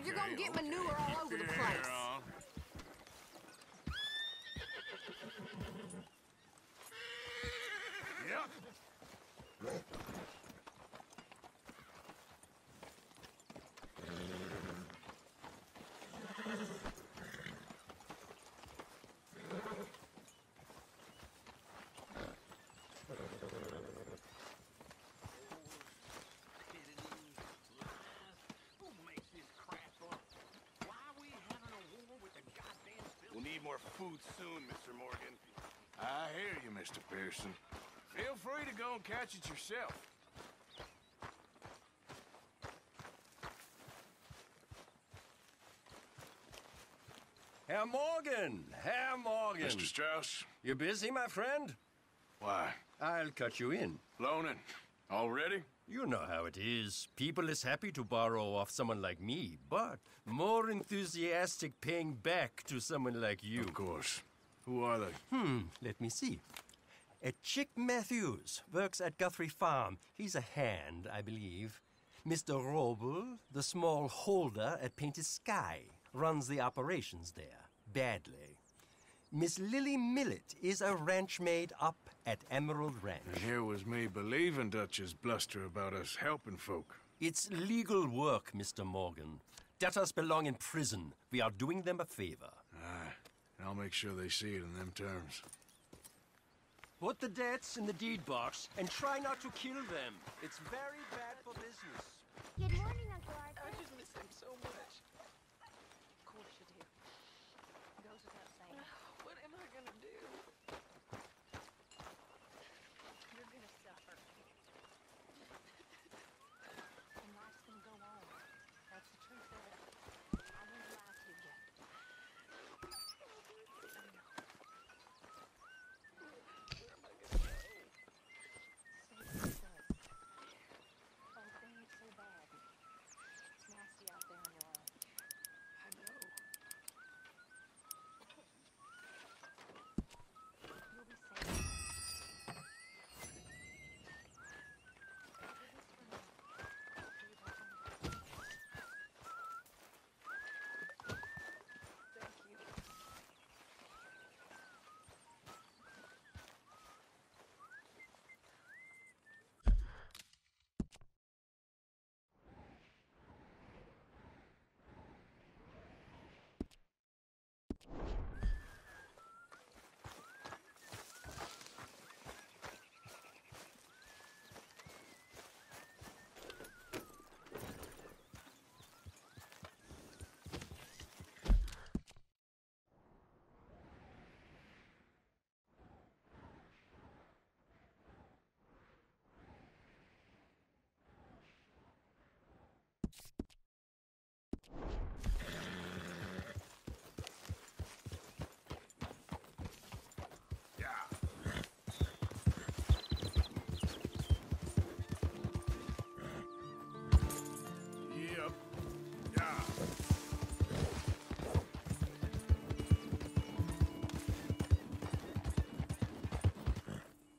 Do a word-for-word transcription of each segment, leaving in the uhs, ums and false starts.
dude, you're gonna get manure all over the place. Food soon, Mister Morgan. I hear you, Mister Pearson. Feel free to go and catch it yourself. Herr Morgan! Herr Morgan! Mister Strauss? You busy, my friend? Why? I'll cut you in. Loaning? Already? You know how it is. People is happy to borrow off someone like me, but more enthusiastic paying back to someone like you. Of course. Who are they? Hmm, let me see. A Chick Matthews works at Guthrie Farm. He's a hand, I believe. Mister Roble, the small holder at Painted Sky, runs the operations there, badly. Miss Lily Millett is a ranch maid up at Emerald Ranch. And here was me believing Dutch's bluster about us helping folk. It's legal work, Mister Morgan. Debtors belong in prison. We are doing them a favor. Aye, and I'll make sure they see it in them terms. Put the debts in the deed box and try not to kill them. It's very bad for business. Good morning, Uncle Arthur. I just miss them so much. Of course you do. It goes without saying. What am I gonna do?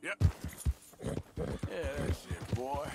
Yeah, that's it, boy.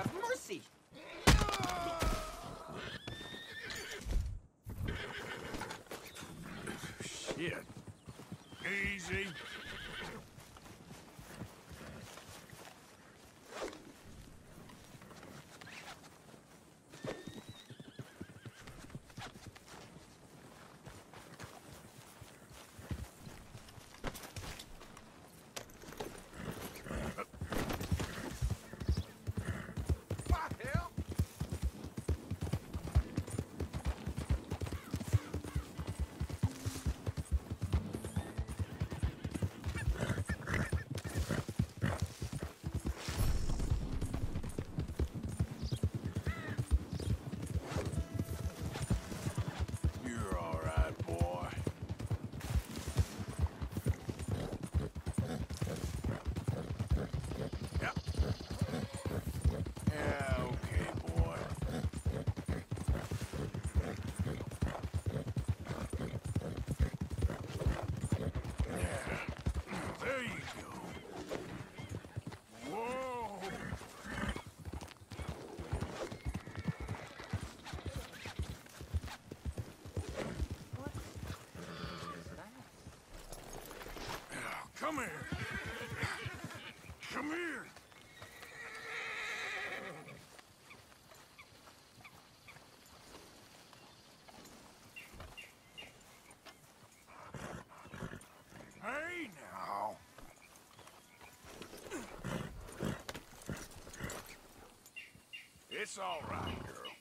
have mercy! Shit. Easy. Come here! Come here! Hey now! It's all right, girl.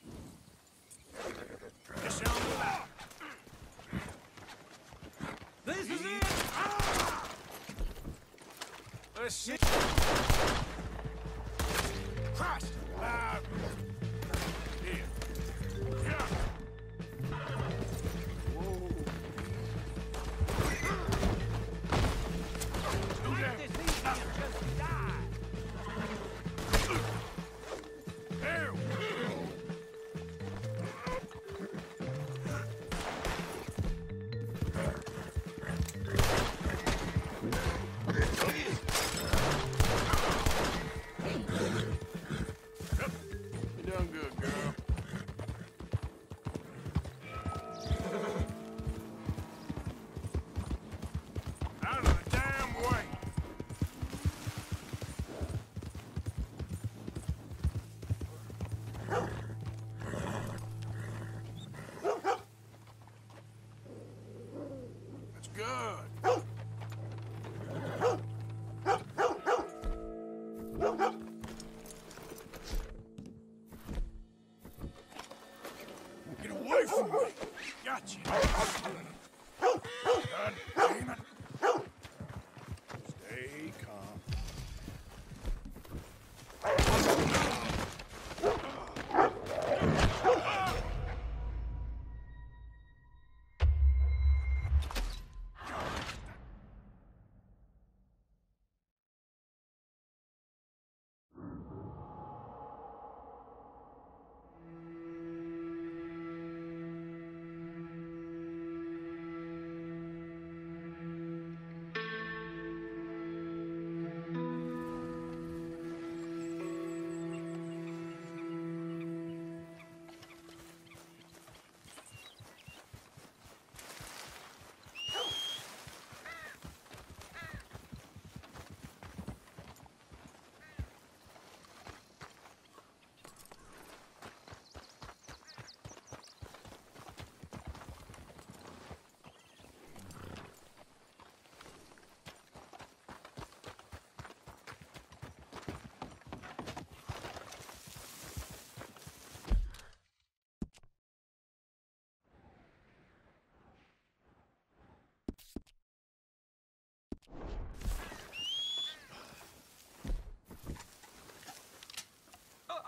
It's on the back. This is it! Ah! Shit. Christ! Uh, here. Yeah. Whoa. Let this easy and just die. There we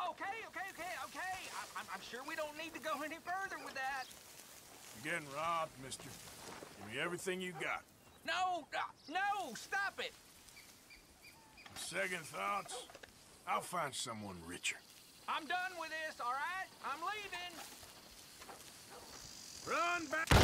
Okay, okay, okay, okay. I, I'm, I'm sure we don't need to go any further with that. You're getting robbed, mister. Give me everything you got. No, uh, no, stop it. Second thoughts, I'll find someone richer. I'm done with this, all right? I'm leaving. Run back. Oh!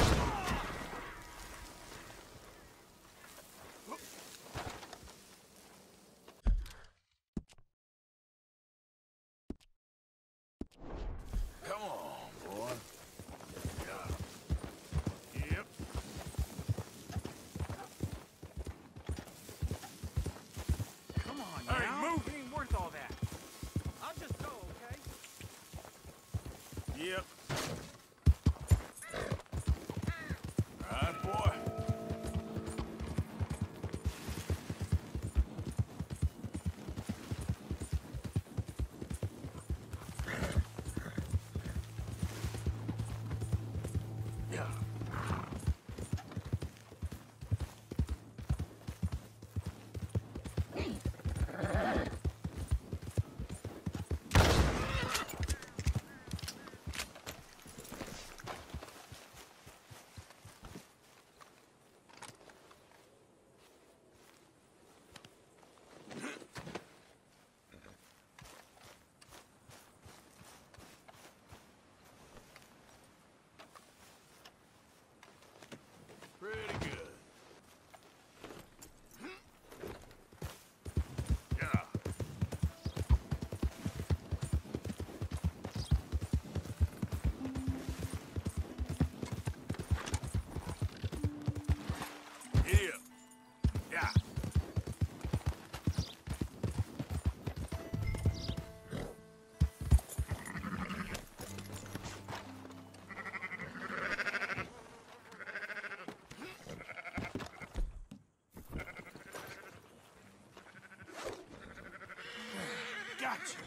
Ranch.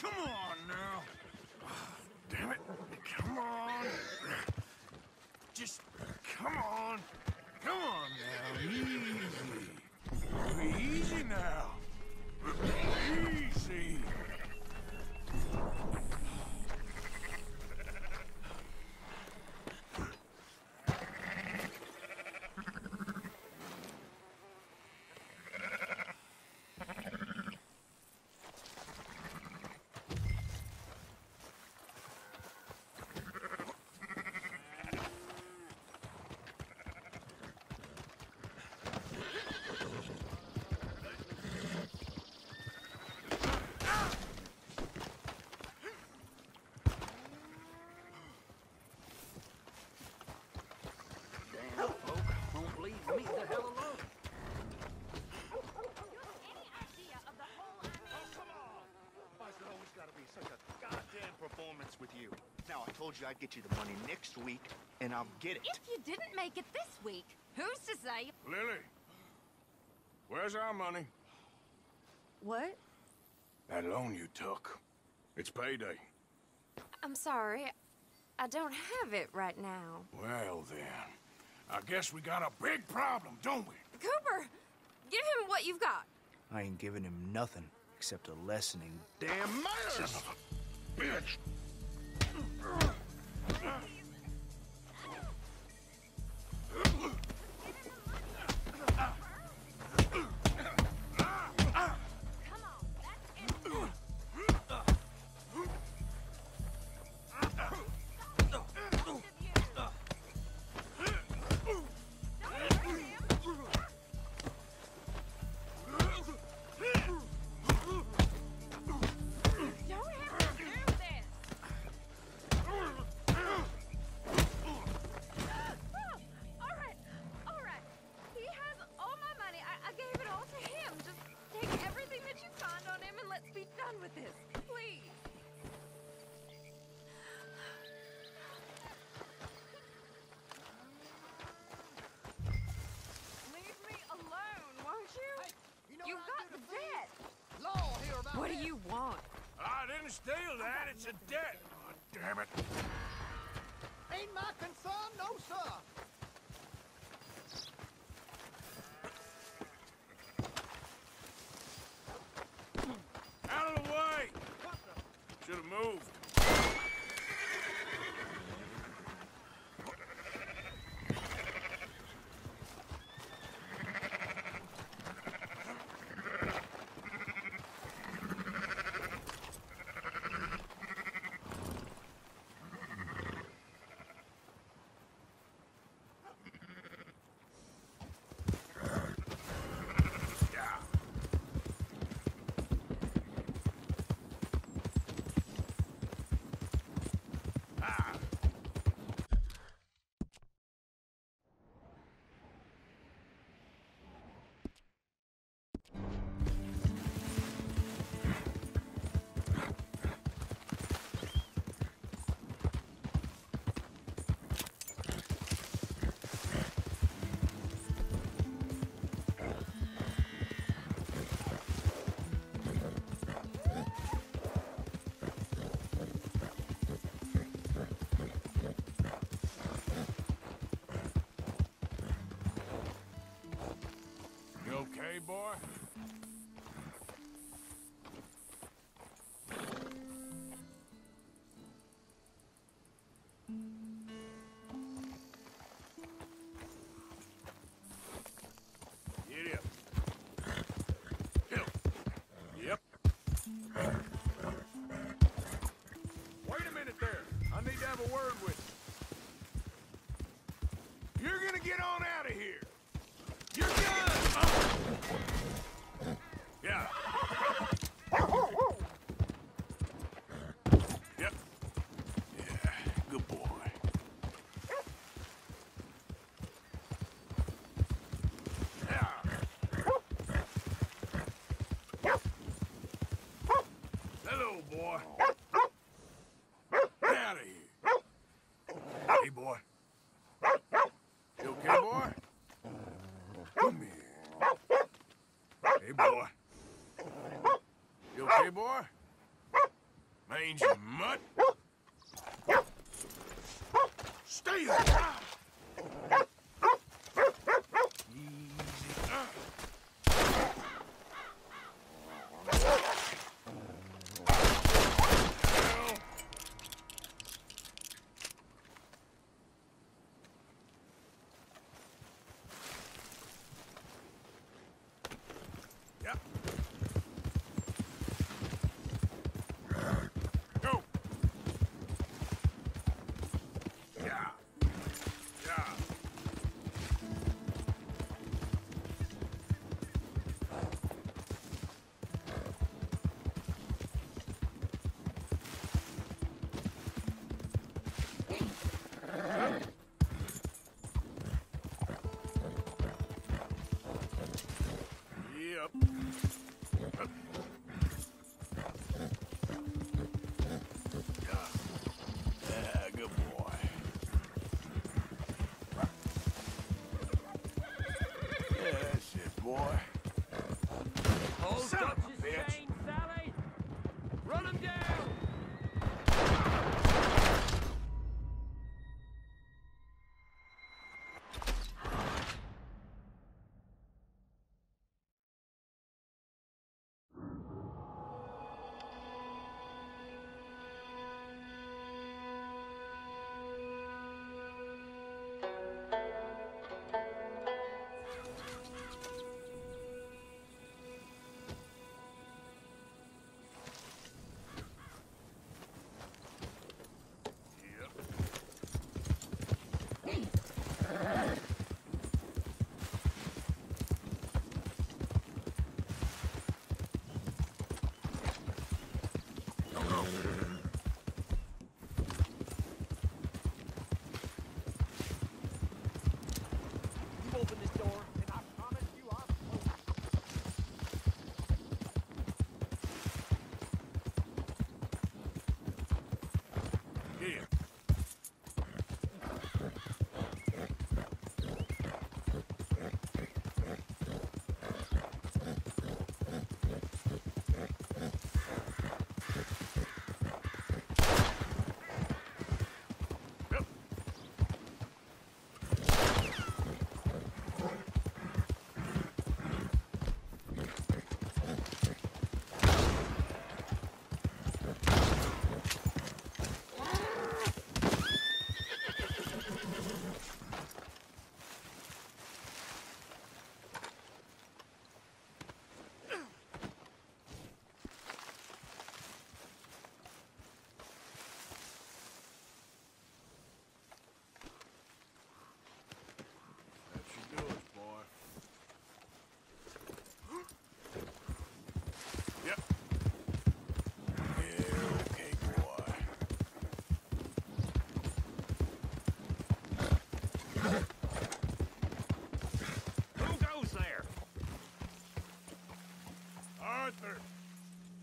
Come on now. Oh, damn it. Come on. Just come on. Come on now. Easy. Easy now. Easy. I'd get you the money next week, and I'll get it. If you didn't make it this week, who's to say? Lily, where's our money? What? That loan you took. It's payday. I'm sorry. I don't have it right now. Well, then. I guess we got a big problem, don't we? Cooper, give him what you've got. I ain't giving him nothing except a lesson in damn manners. Son of a bitch. Steal that, it's a debt. Oh, damn it. Ain't my concern, no, sir. Out of the way. Should have moved. Hey, boy. Get up. Hill. Yep. Wait a minute there. I need to have a word with you. You're gonna get on out of here. You're done. Yeah. Yep. Yeah, good boy. Yeah. Hello, boy. Get out of here. Hey, boy. You okay, boy? Come here. Hey, boy. You okay, boy? Mange and mutt. Stay there. Easy up.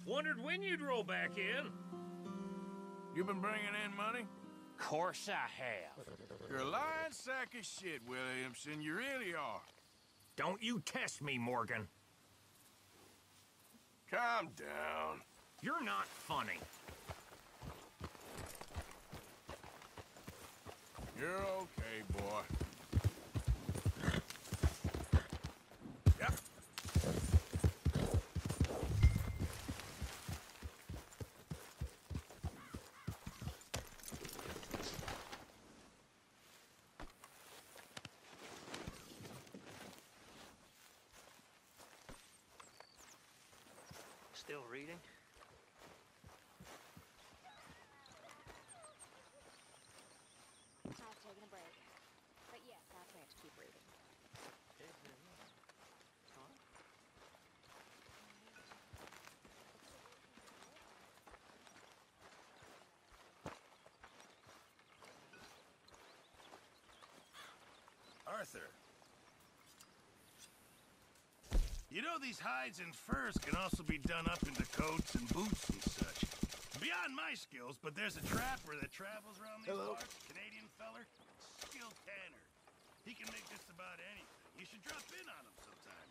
Wondered when you'd roll back in. You been bringing in money? Course I have. You're a lying sack of shit, Williamson. You really are. Don't you test me, Morgan. Calm down. You're not funny. You're okay, boy. Still reading? I've taken a break. But yes, I'll try to keep reading. Arthur. You know, these hides and furs can also be done up into coats and boots and such. Beyond my skills, but there's a trapper that travels around these Hello. parts, Canadian feller, skilled tanner. He can make just about anything. You should drop in on him sometime.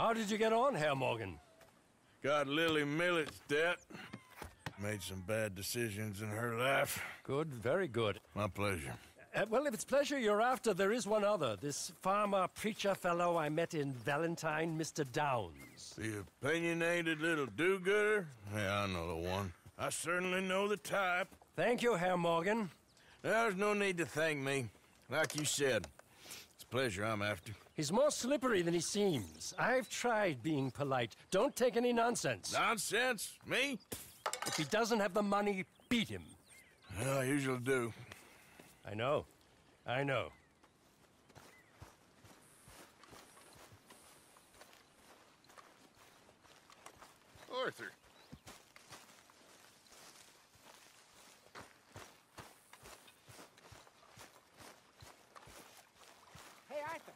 How did you get on, Herr Morgan? Got Lily Millett's debt. Made some bad decisions in her life. Good, very good. My pleasure. Uh, well, if it's pleasure you're after, there is one other. This farmer preacher fellow I met in Valentine, Mister Downs. The opinionated little do-gooder? Yeah, I know the one. I certainly know the type. Thank you, Herr Morgan. There's no need to thank me. Like you said, it's a pleasure I'm after. He's more slippery than he seems. I've tried being polite. Don't take any nonsense. Nonsense? Me? If he doesn't have the money, beat him. Well, I usually do. I know. I know. Arthur. Hey, Arthur.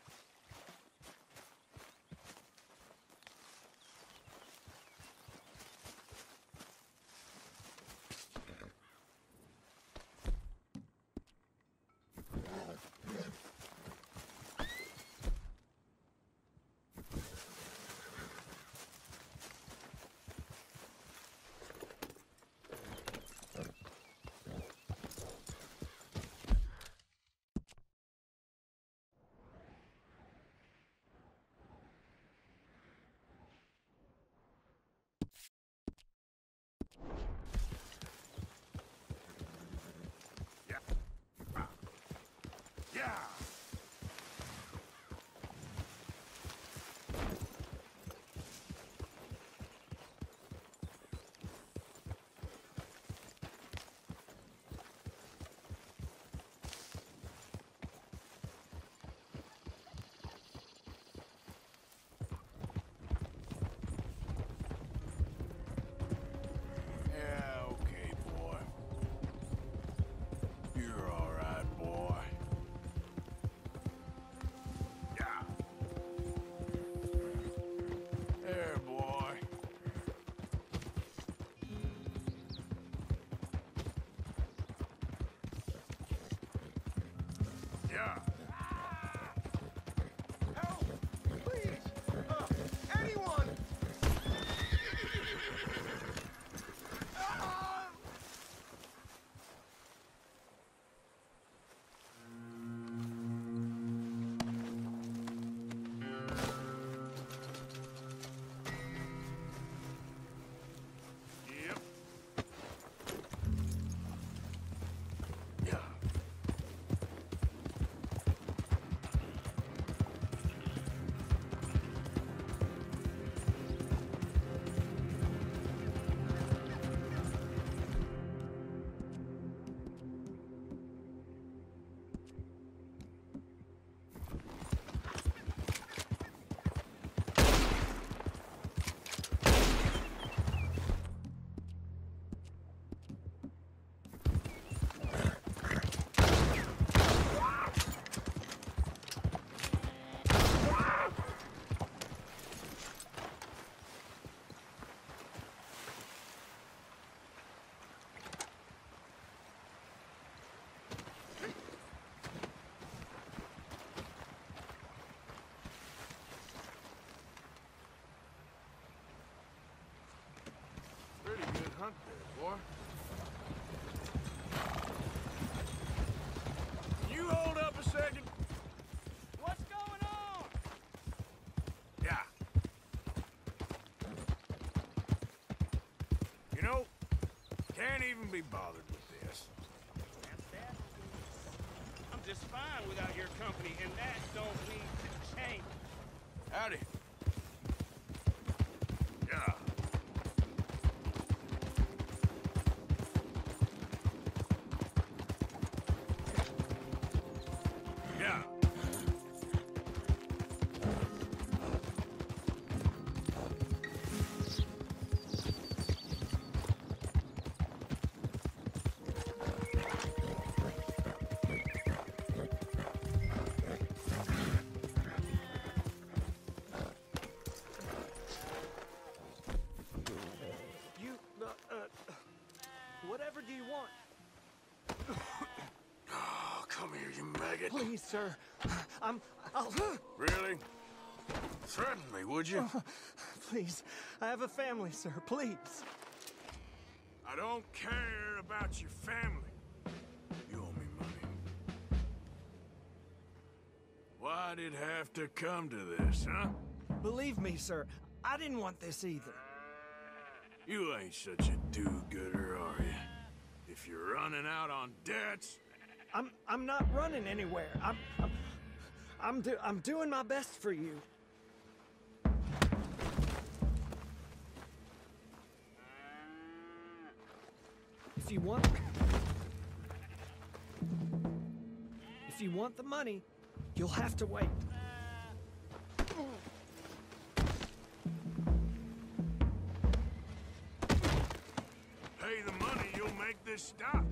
You hold up a second. What's going on? Yeah. You know, can't even be bothered with this. That's that. I'm just fine without your company, and that don't mean to change. Howdy. Please, sir. I'm... I'll... Really? Threaten me, would you? Oh, please. I have a family, sir. Please. I don't care about your family. You owe me money. Why'd it have to come to this, huh? Believe me, sir, I didn't want this either. You ain't such a do-gooder, are you? If you're running out on debts... I'm... I'm not running anywhere. I'm... I'm... I'm, do, I'm doing my best for you. If you want... If you want the money, you'll have to wait. Pay the money, you'll make this stop.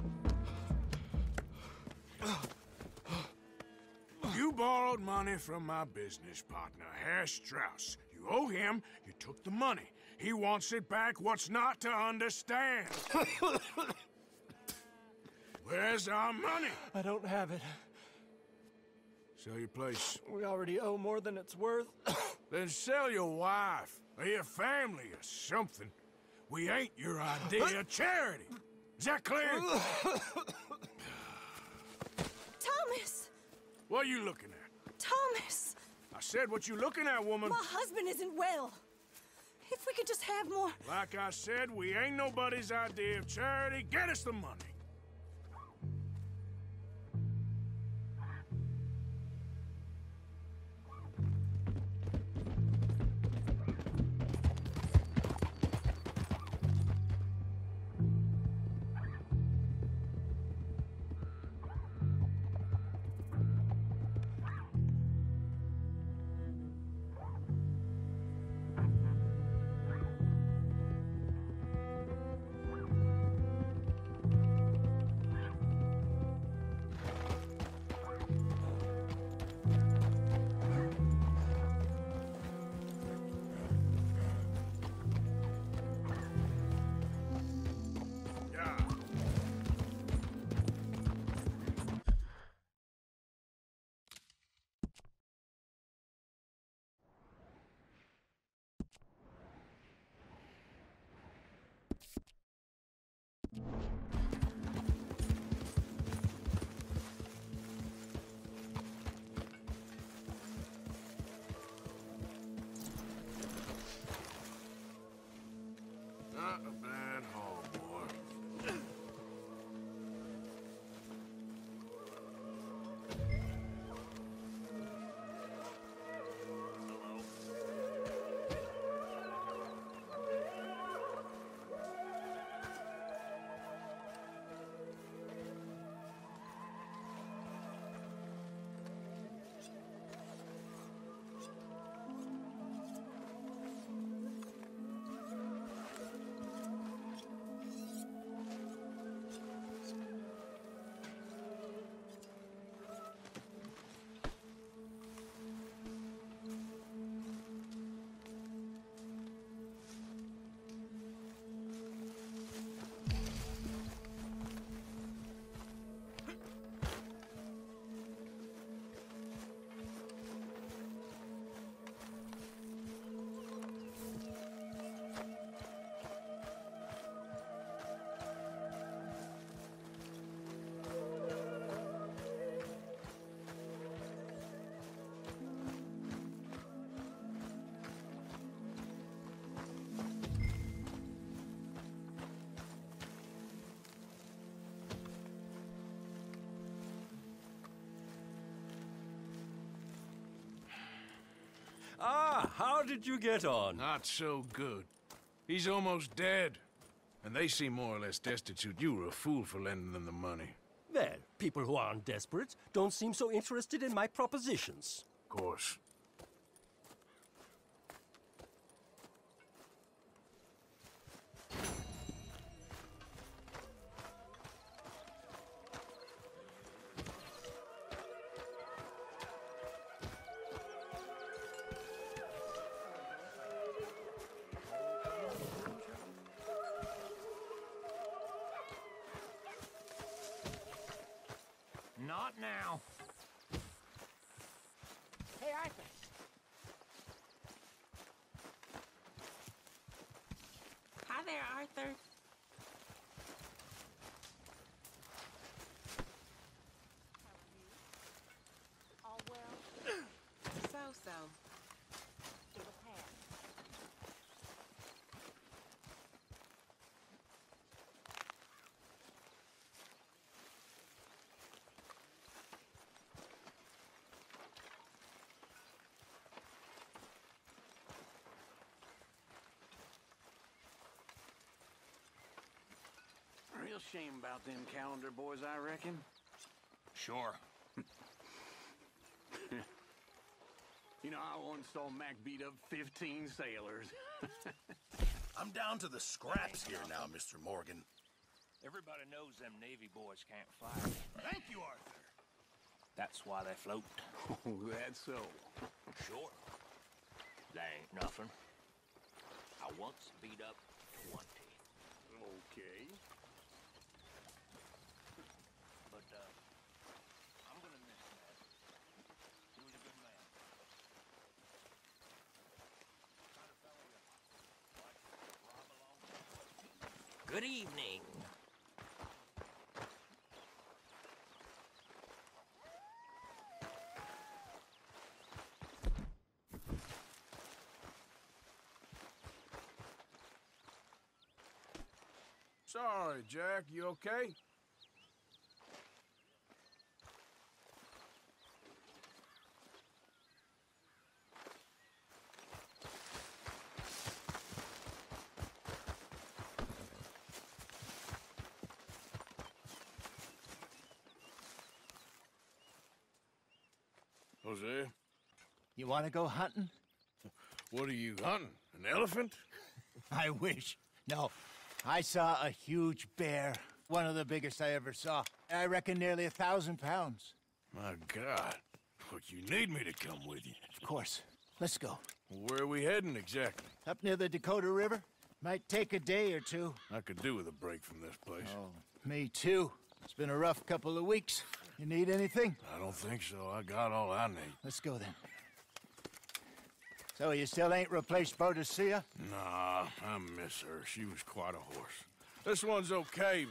You borrowed money from my business partner, Herr Strauss. You owe him, you took the money. He wants it back. What's not to understand? Where's our money? I don't have it. Sell your place. We already owe more than it's worth. Then sell your wife, or your family, or something. We ain't your idea of charity. Is that clear? Thomas! What are you looking at? Thomas! I said what you looking at, woman. My husband isn't well. If we could just have more... Like I said, we ain't nobody's idea of charity. Get us the money. Ah, how did you get on? Not so good. He's almost dead. And they seem more or less destitute. You were a fool for lending them the money. Well, people who aren't desperate don't seem so interested in my propositions. Of course. Not now. Hey, Arthur. Hi there, Arthur. How are you? All well? So-so. It'll pass. Real shame about them calendar boys, I reckon. Sure. You know, I once saw Mac beat up fifteen sailors. I'm down to the scraps here now, Mister Morgan. Everybody knows them Navy boys can't fight. Thank you, Arthur. That's why they float. Oh, that's so. Sure. They ain't nothing. I once beat up twenty. Okay. But, uh, I'm gonna miss that. He was a good man. Kind of fellow that likes to rob along. Good evening. Sorry, Jack. You okay? Jose? You want to go hunting? What are you hunting? An elephant? I wish. No. I saw a huge bear. One of the biggest I ever saw. I reckon nearly a thousand pounds. My God. But you need me to come with you. Of course. Let's go. Where are we heading exactly? Up near the Dakota River. Might take a day or two. I could do with a break from this place. Oh, me too. It's been a rough couple of weeks. You need anything? I don't think so. I got all I need. Let's go then. So you still ain't replaced Boadicea? Nah, I miss her. She was quite a horse. This one's okay,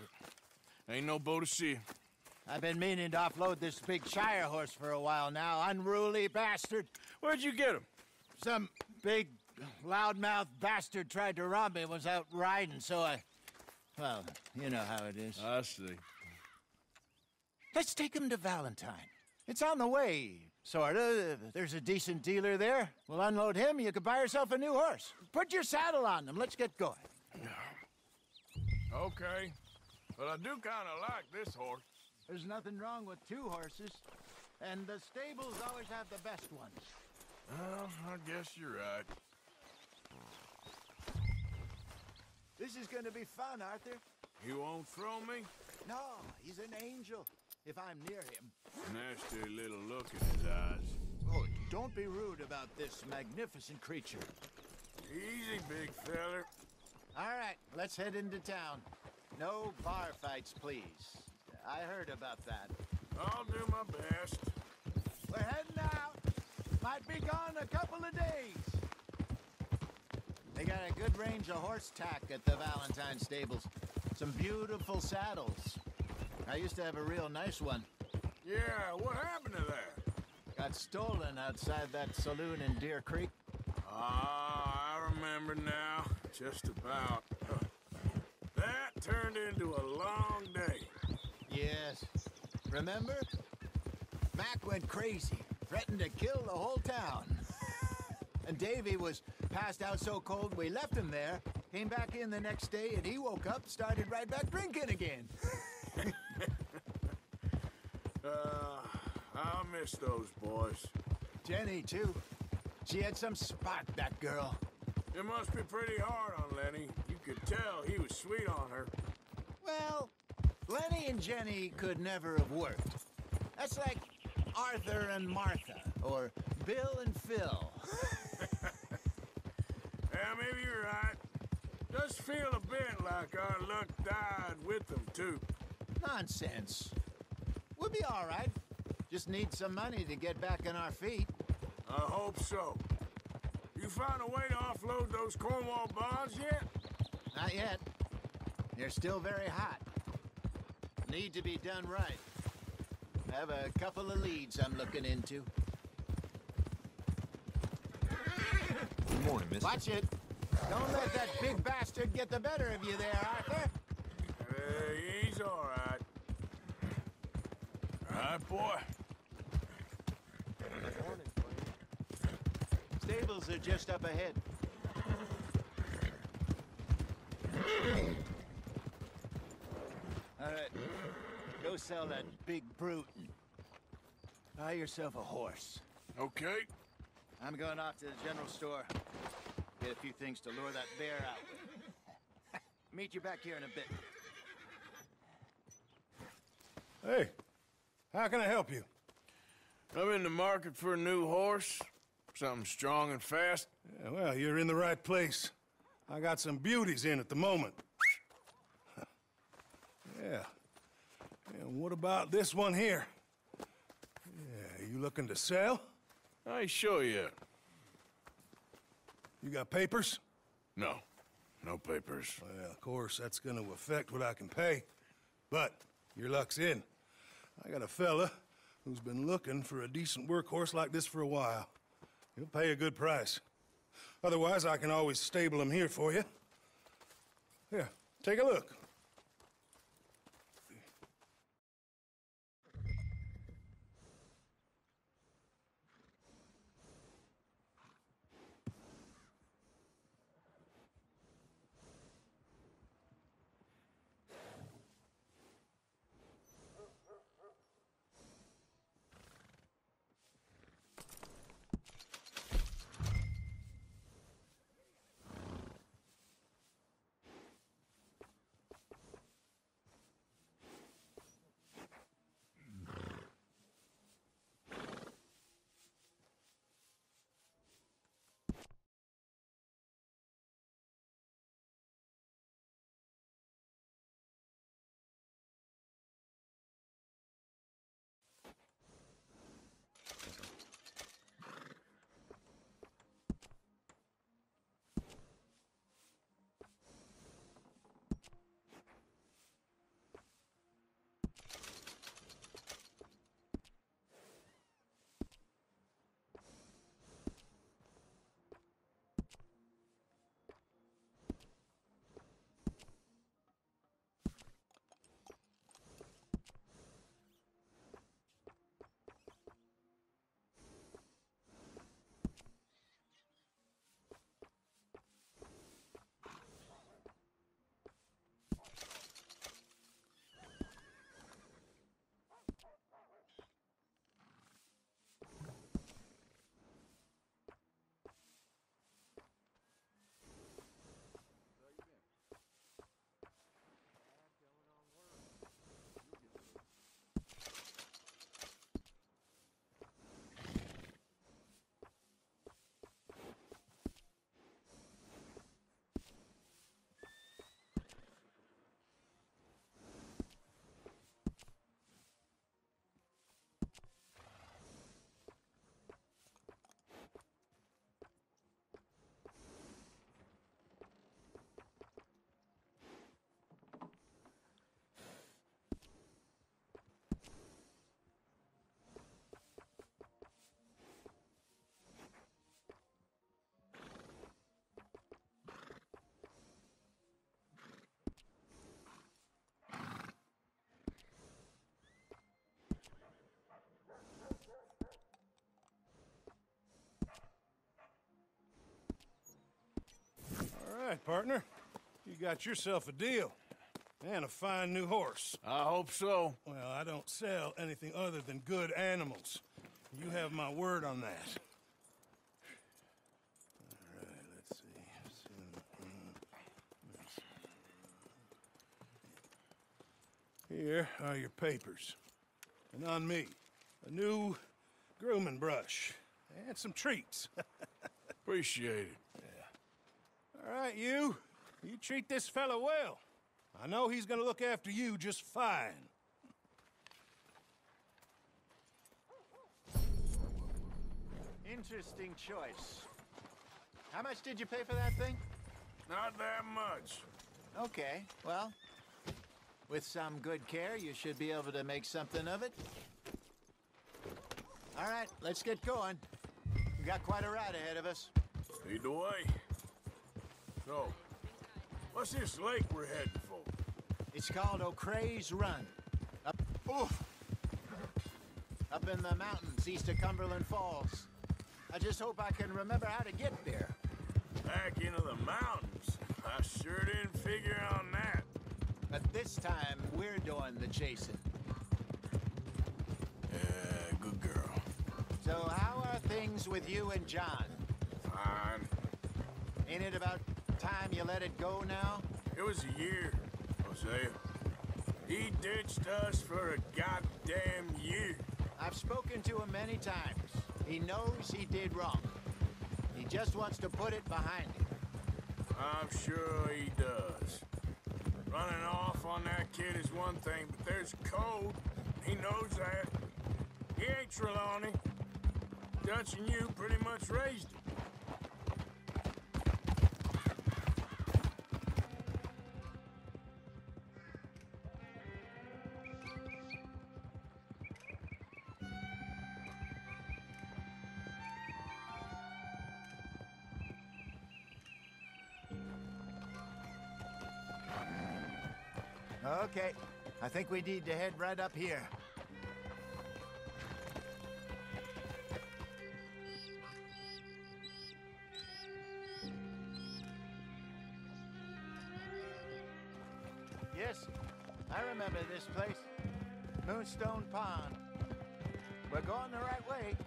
but ain't no Boadicea. I've been meaning to offload this big Shire horse for a while now. Unruly bastard. Where'd you get him? Some big loudmouth bastard tried to rob me. Was out riding, so I... Well, you know how it is. I see. Let's take him to Valentine. It's on the way, sorta. There's a decent dealer there. We'll unload him, you can buy yourself a new horse. Put your saddle on them, let's get going. Okay, but I do kinda like this horse. There's nothing wrong with two horses, and the stables always have the best ones. Well, I guess you're right. This is gonna be fun, Arthur. You won't throw me? No, he's an angel, if I'm near him. Nasty little look in his eyes. Oh, don't be rude about this magnificent creature. Easy, big feller. All right, let's head into town. No bar fights, please. I heard about that. I'll do my best. We're heading out. Might be gone a couple of days. They got a good range of horse tack at the Valentine stables. Some beautiful saddles. I used to have a real nice one. Yeah, what happened to that? Got stolen outside that saloon in Deer Creek. Ah, uh, I remember now. Just about. That turned into a long day. Yes. Remember? Mac went crazy. Threatened to kill the whole town. And Davy was passed out so cold we left him there. Came back in the next day, and he woke up, started right back drinking again. uh, I miss those boys. Jenny, too. She had some spot, that girl. It must be pretty hard on Lenny. You could tell he was sweet on her. Well, Lenny and Jenny could never have worked. That's like Arthur and Martha, or Bill and Phil. Yeah, maybe you're right. Does feel a bit like our luck died with them, too. Nonsense. We'll be all right. Just need some money to get back on our feet. I hope so. You found a way to offload those Cornwall bars yet? Not yet. They're still very hot. Need to be done right. I have a couple of leads I'm looking into. Good morning, mister. Watch it. Don't let that big bastard get the better of you there, Arthur. Uh, he's all right. All right, boy. Good morning, buddy. Stables are just up ahead. All right. Go sell that big brute and buy yourself a horse. Okay. I'm going off to the general store. Get a few things to lure that bear out with. Meet you back here in a bit. Hey, how can I help you? I'm in the market for a new horse. Something strong and fast. Yeah, well, you're in the right place. I got some beauties in at the moment. Yeah. And what about this one here? Yeah, you looking to sell? I show you. You got papers? No. No papers. Well, of course, that's going to affect what I can pay. But your luck's in. I got a fella who's been looking for a decent workhorse like this for a while. He'll pay a good price. Otherwise, I can always stable him here for you. Here, take a look. All right, partner. You got yourself a deal. And a fine new horse. I hope so. Well, I don't sell anything other than good animals. You have my word on that. All right, let's see. Here are your papers. And on me, a new grooming brush. And some treats. Appreciate it. All right, you. You treat this fella well. I know he's gonna look after you just fine. Interesting choice. How much did you pay for that thing? Not that much. Okay, well, with some good care, you should be able to make something of it. All right, let's get going. We've got quite a ride ahead of us. Lead the way. So, what's this lake we're heading for? It's called O'Cray's Run. Up, oof, up in the mountains east of Cumberland Falls. I just hope I can remember how to get there. Back into the mountains? I sure didn't figure on that. But this time, we're doing the chasing. Yeah, uh, good girl. So how are things with you and John? Fine. Ain't it about time you let it go now? It was a year, Jose. He ditched us for a goddamn year. I've spoken to him many times. He knows he did wrong. He just wants to put it behind him. I'm sure he does. Running off on that kid is one thing, but there's code. He knows that. He ain't Trelawney. Dutch and you pretty much raised him. Okay, I think we need to head right up here. Yes, I remember this place. Moonstone Pond. We're going the right way.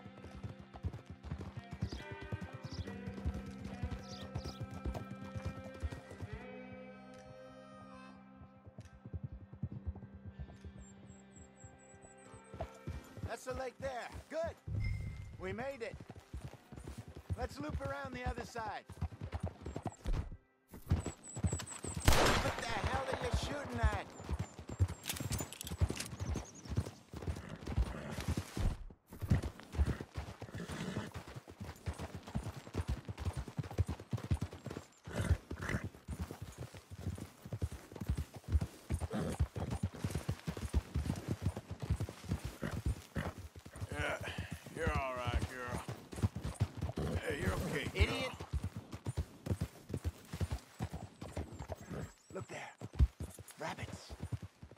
That's the lake there. Good. We made it. Let's loop around the other side. What the hell are you shooting at?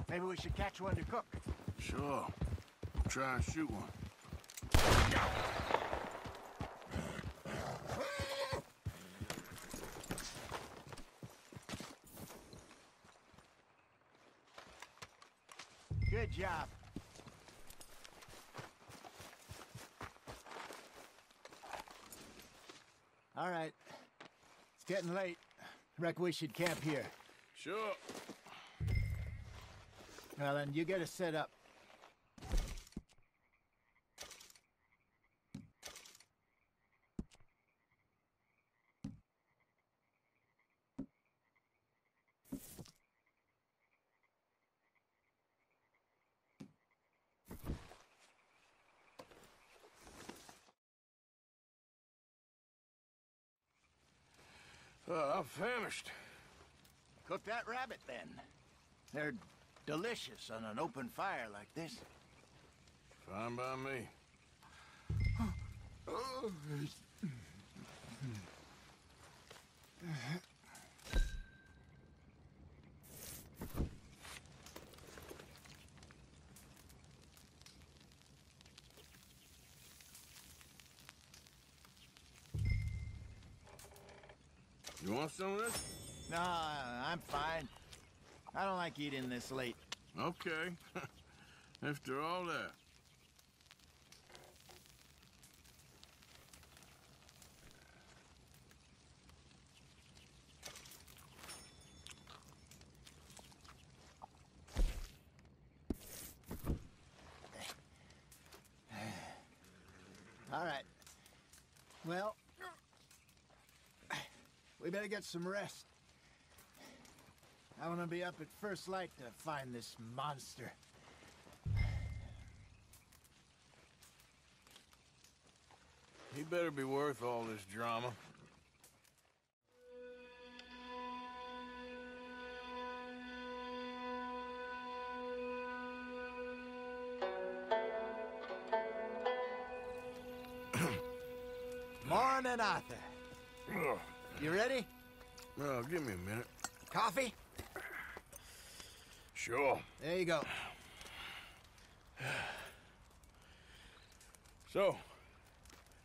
Maybe we should catch one to cook. Sure. Try and shoot one. Good job. All right. It's getting late. Reckon we should camp here. Sure. Well, then you get us set up. Uh, I'm famished. Cook that rabbit, then. They're delicious on an open fire like this. Fine by me. You want some of this? No, I'm fine. I don't like eating this late. Okay. After all that. All right. Well, we better get some rest. I want to be up at first light to find this monster. He better be worth all this drama. and Arthur. Ugh. You ready? Well, give me a minute. Coffee? Sure. There you go. So,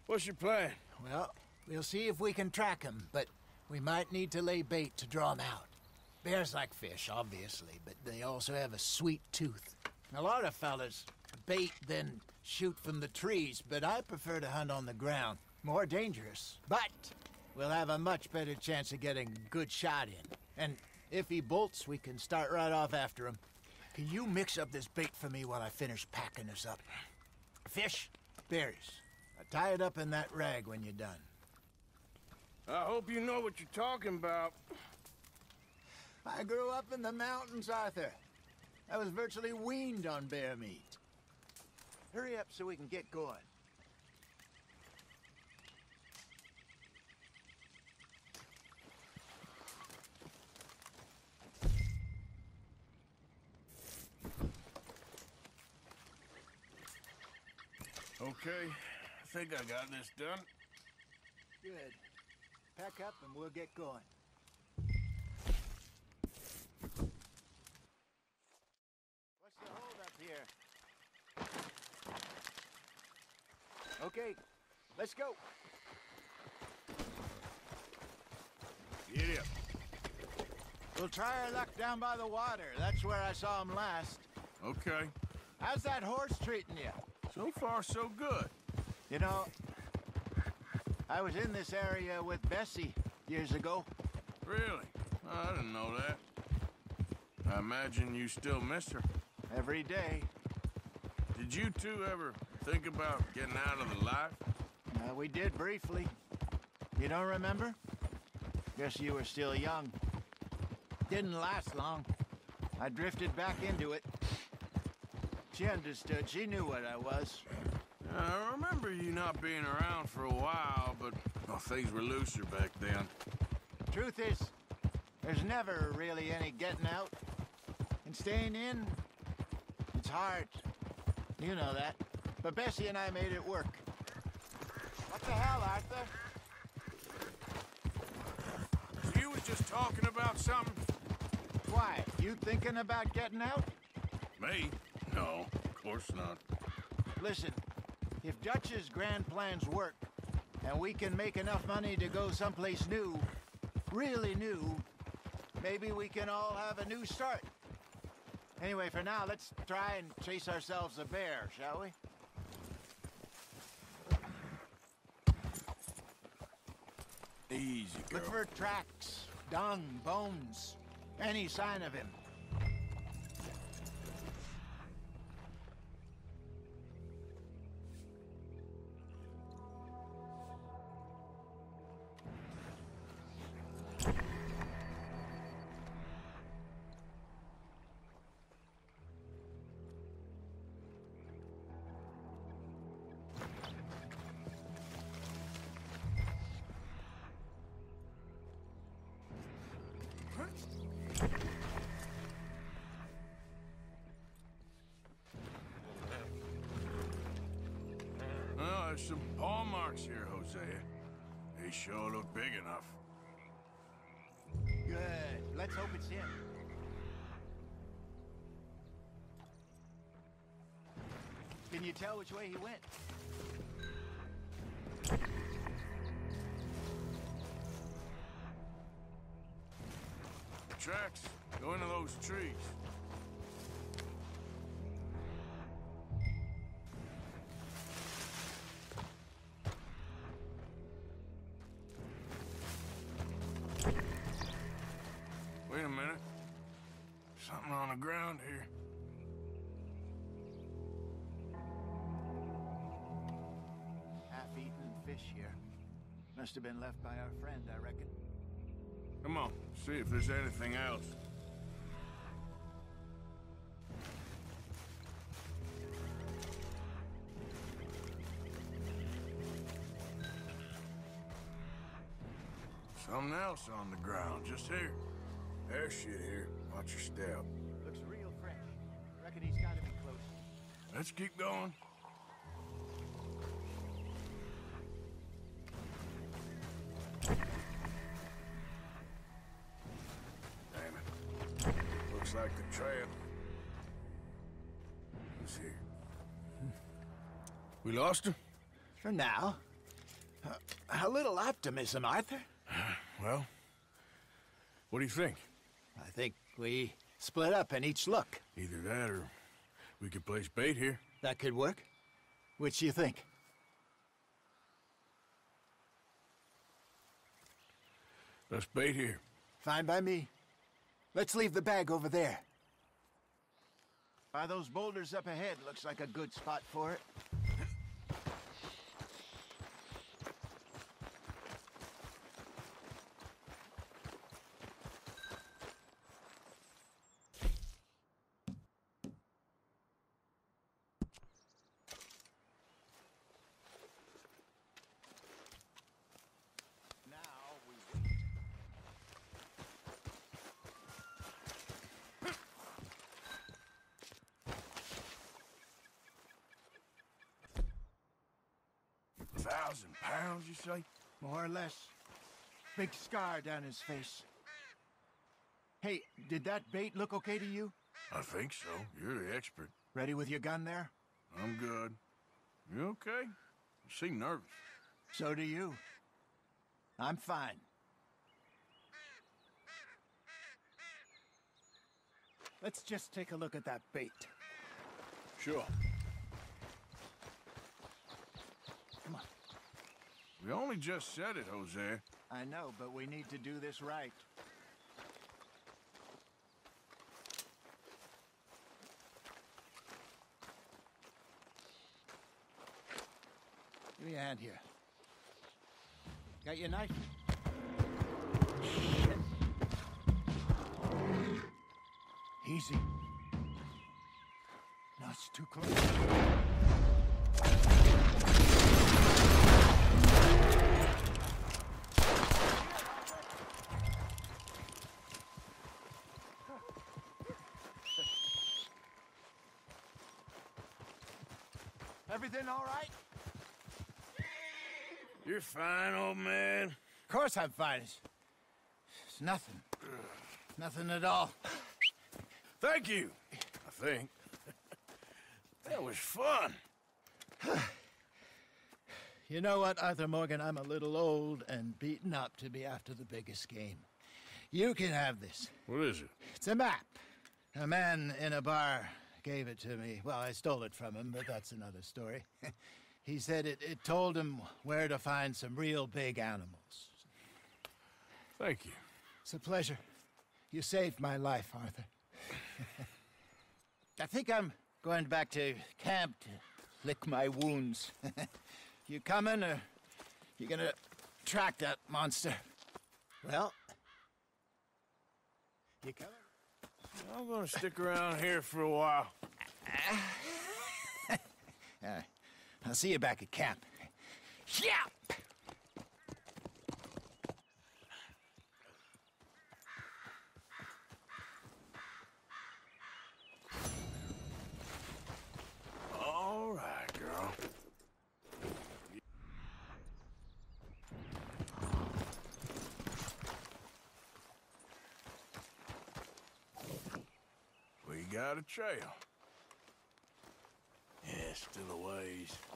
what's your plan? Well, we'll see if we can track them, but we might need to lay bait to draw them out. Bears like fish, obviously, but they also have a sweet tooth. A lot of fellas bait, then shoot from the trees, but I prefer to hunt on the ground. More dangerous, but we'll have a much better chance of getting a good shot in. And if he bolts, we can start right off after him. Can you mix up this bait for me while I finish packing this up? Fish, berries. I'll tie it up in that rag when you're done. I hope you know what you're talking about. I grew up in the mountains, Arthur. I was virtually weaned on bear meat. Hurry up so we can get going. Okay, I think I got this done. Good. Pack up and we'll get going. What's the hold up here? Okay, let's go. Get up. We'll try our luck down by the water. That's where I saw him last. Okay. How's that horse treating you? So far, so good. You know, I was in this area with Bessie years ago. Really? I didn't know that. I imagine you still miss her. Every day. Did you two ever think about getting out of the life? Uh, we did briefly. You don't remember? Guess you were still young. Didn't last long. I drifted back into it. She understood. She knew what I was. I remember you not being around for a while, but well, things were looser back then. The truth is, there's never really any getting out. And staying in, it's hard. You know that. But Bessie and I made it work. What the hell, Arthur? So you were just talking about something? Why? You thinking about getting out? Me? No, of course not. Listen, if Dutch's grand plans work, and we can make enough money to go someplace new, really new, maybe we can all have a new start. Anyway, for now, let's try and chase ourselves a bear, shall we? Easy, girl. Look for tracks, dung, bones, any sign of him. There's some paw marks here, Jose. They sure look big enough. Good. Let's hope it's him. Can you tell which way he went? The tracks go into those trees. Ground here. Half-eaten fish here. Must have been left by our friend, I reckon. Come on, see if there's anything else. Something else on the ground, just here. There's shit here. Watch your step. He's got to be close. Let's keep going. Damn it. Looks like the trail is here. We lost her? For now. Uh, a little optimism, Arthur. Well, what do you think? I think we split up and each look. Either that or we could place bait here. That could work. Which do you think? Let's bait here. Fine by me. Let's leave the bag over there. By those boulders up ahead, looks like a good spot for it. Thousand pounds, you say? More or less. Big scar down his face. Hey, did that bait look okay to you? I think so. You're the expert. Ready with your gun there? I'm good. You okay? You seem nervous. So do you. I'm fine. Let's just take a look at that bait. Sure. We only just said it, Jose. I know, but we need to do this right. Give me a hand here. Got your knife? Shit. Easy. No, it's too close. Everything all right? You're fine, old man. Of course I'm fine. It's, it's nothing. Nothing at all. Thank you, I think. That was fun. You know what, Arthur Morgan? I'm a little old and beaten up to be after the biggest game. You can have this. What is it? It's a map. A man in a bar gave it to me. Well, I stole it from him, but that's another story. He said it, it told him where to find some real big animals. Thank you. It's a pleasure. You saved my life, Arthur. I think I'm going back to camp to lick my wounds. You coming, or you gonna track that monster? Well, you coming? I'm gonna stick around here for a while. All right. I'll see you back at camp. Yeah! All right, girl. Got a trail. Yeah, still a ways.